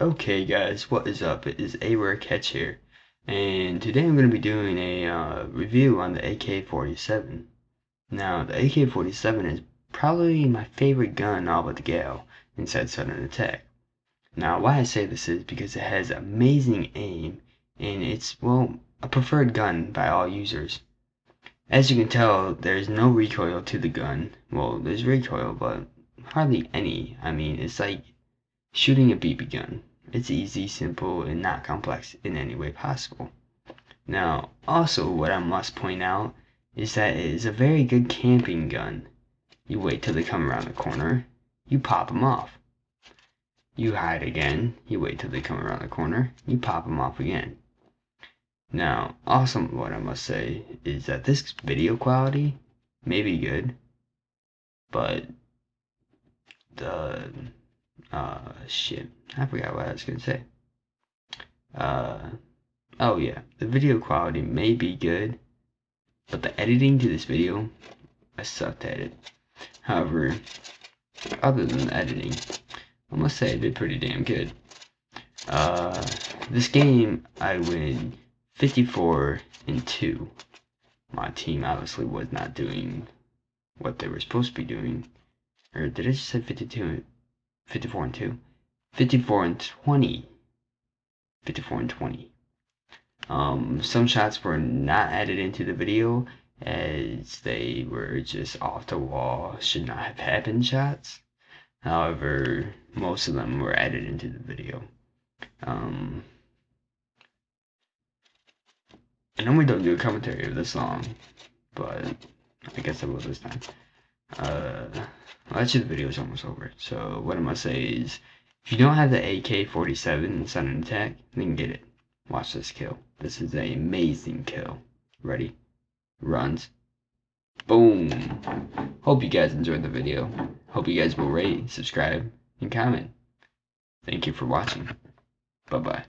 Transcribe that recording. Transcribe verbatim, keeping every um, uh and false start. Okay guys, what is up? It is A Rare Catch here, and today I'm going to be doing a uh, review on the A K forty-seven. Now, the A K forty-seven is probably my favorite gun all but the gal inside Sudden Attack. Now, why I say this is because it has amazing aim, and it's, well, a preferred gun by all users. As you can tell, there's no recoil to the gun. Well, there's recoil, but hardly any. I mean, it's like shooting a B B gun. It's easy, simple, and not complex in any way possible. Now, also what I must point out is that it is a very good camping gun. You wait till they come around the corner, you pop them off. You hide again, you wait till they come around the corner, you pop them off again. Now, also what I must say is that this video quality may be good, but the... Uh, shit. I forgot what I was gonna say. Uh, oh yeah. The video quality may be good, but the editing to this video, I sucked at it. However, other than the editing, I must say I did pretty damn good. Uh, this game, I win fifty-four and two. My team obviously was not doing what they were supposed to be doing. Or did I just say fifty-two? fifty-four and two, fifty-four and twenty, fifty-four and twenty. Um, some shots were not added into the video as they were just off the wall, should not have happened shots. However, most of them were added into the video. Um, I normally don't do a commentary of this song, but I guess I will this time. Uh, well, actually the video is almost over, so what I must say is, if you don't have the A K forty-seven in Sudden Attack, then get it. Watch this kill. This is an amazing kill. Ready? Runs. Boom. Hope you guys enjoyed the video. Hope you guys will rate, subscribe, and comment. Thank you for watching. Bye-bye.